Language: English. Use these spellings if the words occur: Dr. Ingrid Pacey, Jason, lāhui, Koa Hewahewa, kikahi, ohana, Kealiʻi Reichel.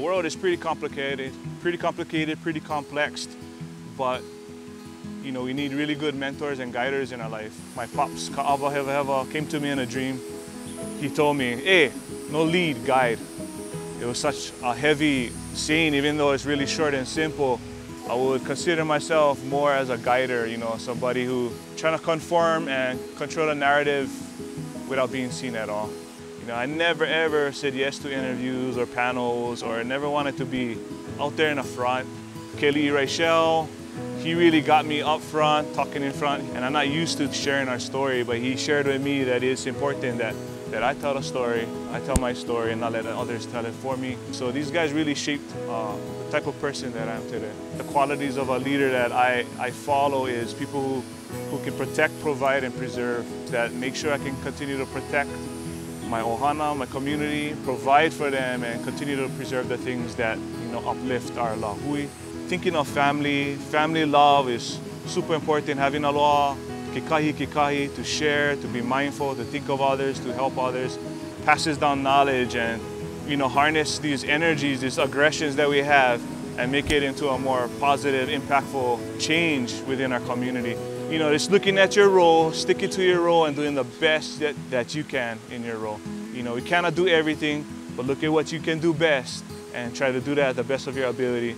world is pretty complicated, pretty complex, but you know, we need really good mentors and guiders in our life. My pops, Koa Hewahewa, came to me in a dream. He told me, hey, no lead, guide. It was such a heavy saying, even though it's really short and simple. I would consider myself more as a guider, you know, somebody who trying to conform and control the narrative without being seen at all. You know, I never ever said yes to interviews or panels, or never wanted to be out there in the front. Kealiʻi Reichel, he really got me up front, talking in front, and I'm not used to sharing our story, but he shared with me that it's important that I tell a story, I tell my story, and not let others tell it for me. So these guys really shaped the type of person that I am today. The qualities of a leader that I follow is people who can protect, provide, and preserve, that make sure I can continue to protect my ohana, my community, provide for them, and continue to preserve the things that, you know, uplift our lahui. Thinking of family love is super important, having aloha, kikahi, to share, to be mindful, to think of others, to help others, passes down knowledge and, you know, harness these energies, these aggressions that we have, and make it into a more positive, impactful change within our community. You know, just looking at your role, sticking to your role, and doing the best that you can in your role. You know, we cannot do everything, but look at what you can do best and try to do that at the best of your ability.